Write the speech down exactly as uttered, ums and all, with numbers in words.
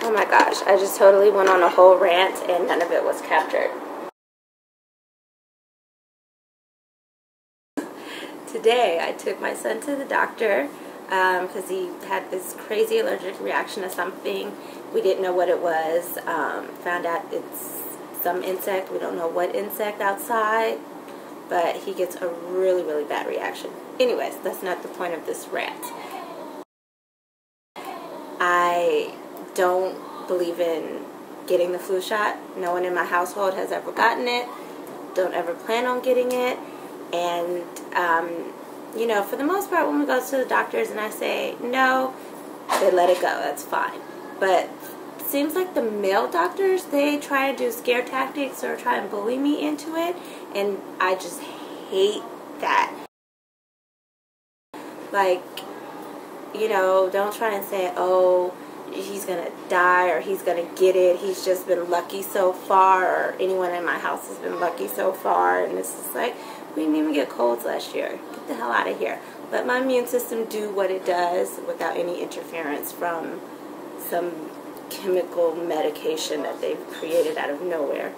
Oh my gosh, I just totally went on a whole rant and none of it was captured. Today I took my son to the doctor because um, he had this crazy allergic reaction to something. We didn't know what it was. Um, found out it's some insect. We don't know what insect outside, but he gets a really, really bad reaction. Anyways, that's not the point of this rant. I don't believe in getting the flu shot. No one in my household has ever gotten it. Don't ever plan on getting it. And, um, you know, for the most part, when we go to the doctors and I say no, they let it go. That's fine. But it seems like the male doctors, they try to do scare tactics or try and bully me into it. And I just hate that. Like, you know, don't try and say, oh, he's going to die or he's going to get it. He's just been lucky so far, or anyone in my house has been lucky so far. And it's just like, we didn't even get colds last year. Get the hell out of here. Let my immune system do what it does without any interference from some chemical medication that they've created out of nowhere.